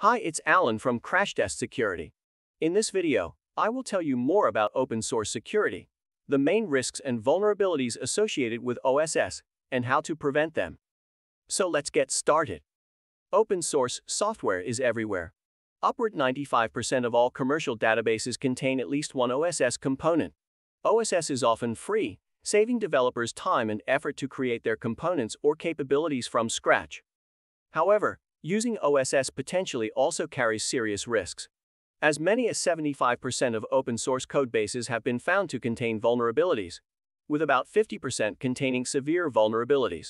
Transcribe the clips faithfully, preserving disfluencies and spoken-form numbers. Hi, it's Alan from Crashtest Security. In this video, I will tell you more about open source security, the main risks and vulnerabilities associated with O S S, and how to prevent them. So let's get started. Open source software is everywhere. Upward ninety-five percent of all commercial databases contain at least one O S S component. O S S is often free, saving developers time and effort to create their components or capabilities from scratch. However, using O S S potentially also carries serious risks. As many as seventy-five percent of open source codebases have been found to contain vulnerabilities, with about fifty percent containing severe vulnerabilities.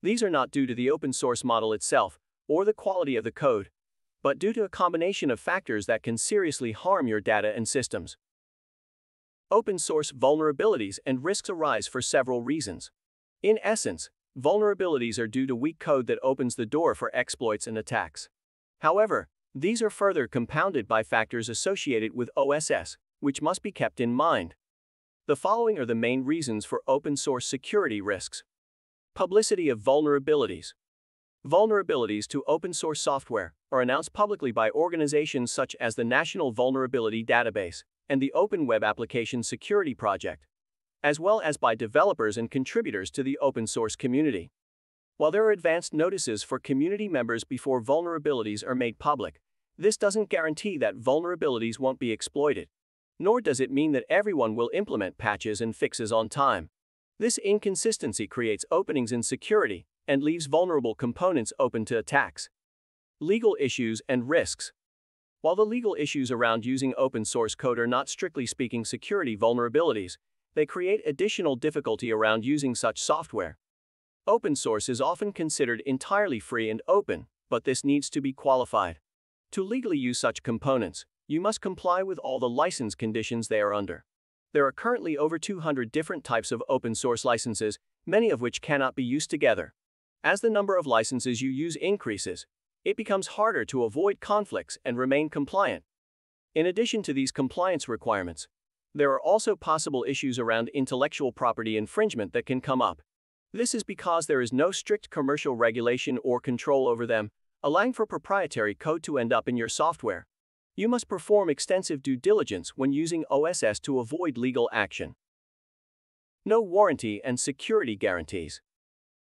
These are not due to the open source model itself or the quality of the code, but due to a combination of factors that can seriously harm your data and systems. Open source vulnerabilities and risks arise for several reasons. In essence, vulnerabilities are due to weak code that opens the door for exploits and attacks. However, these are further compounded by factors associated with O S S, which must be kept in mind. The following are the main reasons for open source security risks. Publicity of vulnerabilities. Vulnerabilities to open source software are announced publicly by organizations such as the National Vulnerability Database and the Open Web Application Security Project, as well as by developers and contributors to the open source community. While there are advanced notices for community members before vulnerabilities are made public, this doesn't guarantee that vulnerabilities won't be exploited, nor does it mean that everyone will implement patches and fixes on time. This inconsistency creates openings in security and leaves vulnerable components open to attacks. Legal issues and risks. While the legal issues around using open source code are not strictly speaking security vulnerabilities, they create additional difficulty around using such software. Open source is often considered entirely free and open, but this needs to be qualified. To legally use such components, you must comply with all the license conditions they are under. There are currently over two hundred different types of open source licenses, many of which cannot be used together. As the number of licenses you use increases, it becomes harder to avoid conflicts and remain compliant. In addition to these compliance requirements, there are also possible issues around intellectual property infringement that can come up. This is because there is no strict commercial regulation or control over them, allowing for proprietary code to end up in your software. You must perform extensive due diligence when using O S S to avoid legal action. No warranty and security guarantees.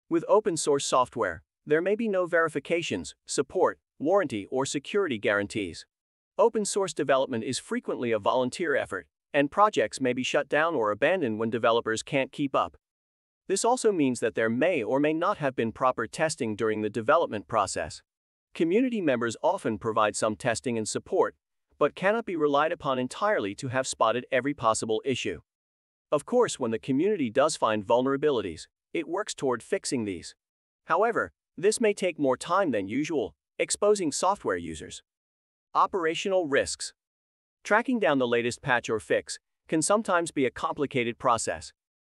With open source software, there may be no verifications, support, warranty, or security guarantees. Open source development is frequently a volunteer effort, and projects may be shut down or abandoned when developers can't keep up. This also means that there may or may not have been proper testing during the development process. Community members often provide some testing and support, but cannot be relied upon entirely to have spotted every possible issue. Of course, when the community does find vulnerabilities, it works toward fixing these. However, this may take more time than usual, exposing software users. Operational risks. Tracking down the latest patch or fix can sometimes be a complicated process.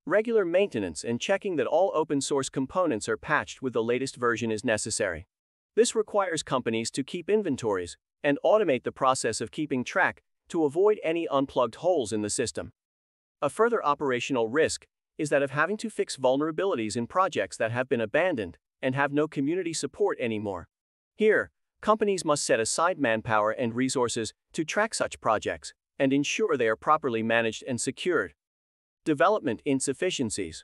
Regular maintenance and checking that all open source components are patched with the latest version is necessary. This requires companies to keep inventories and automate the process of keeping track to avoid any unplugged holes in the system. A further operational risk is that of having to fix vulnerabilities in projects that have been abandoned and have no community support anymore. Here, companies must set aside manpower and resources to track such projects and ensure they are properly managed and secured. Development insufficiencies.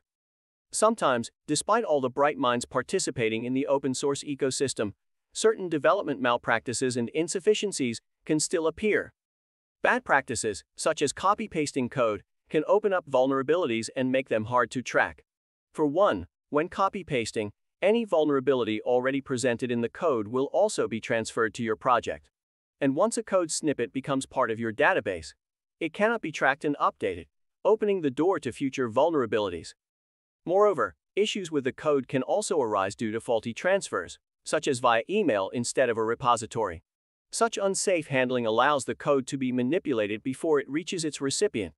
Sometimes, despite all the bright minds participating in the open source ecosystem, certain development malpractices and insufficiencies can still appear. Bad practices, such as copy-pasting code, can open up vulnerabilities and make them hard to track. For one, when copy-pasting, any vulnerability already presented in the code will also be transferred to your project. And once a code snippet becomes part of your database, it cannot be tracked and updated, opening the door to future vulnerabilities. Moreover, issues with the code can also arise due to faulty transfers, such as via email instead of a repository. Such unsafe handling allows the code to be manipulated before it reaches its recipient.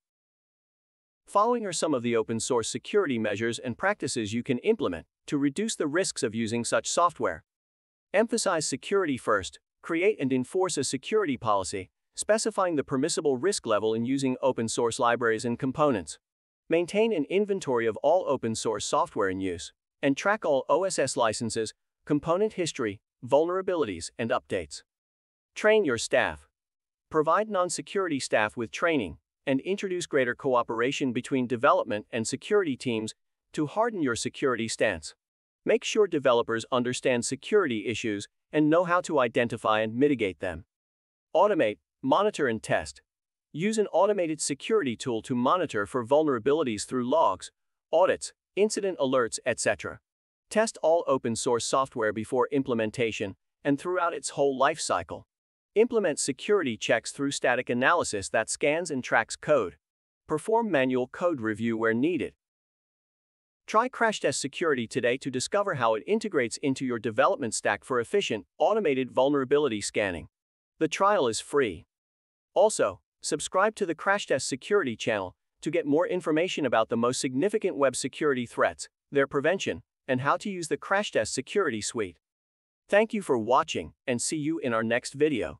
Following are some of the open source security measures and practices you can implement to reduce the risks of using such software. Emphasize security first. Create and enforce a security policy, specifying the permissible risk level in using open source libraries and components. Maintain an inventory of all open source software in use, and track all O S S licenses, component history, vulnerabilities, and updates. Train your staff. Provide non-security staff with training, and introduce greater cooperation between development and security teams to harden your security stance. Make sure developers understand security issues and know how to identify and mitigate them. Automate, monitor and test. Use an automated security tool to monitor for vulnerabilities through logs, audits, incident alerts, et cetera. Test all open source software before implementation and throughout its whole life cycle. Implement security checks through static analysis that scans and tracks code. Perform manual code review where needed. Try Crashtest Security today to discover how it integrates into your development stack for efficient, automated vulnerability scanning. The trial is free. Also, subscribe to the Crashtest Security channel to get more information about the most significant web security threats, their prevention, and how to use the Crashtest Security Suite. Thank you for watching, and see you in our next video.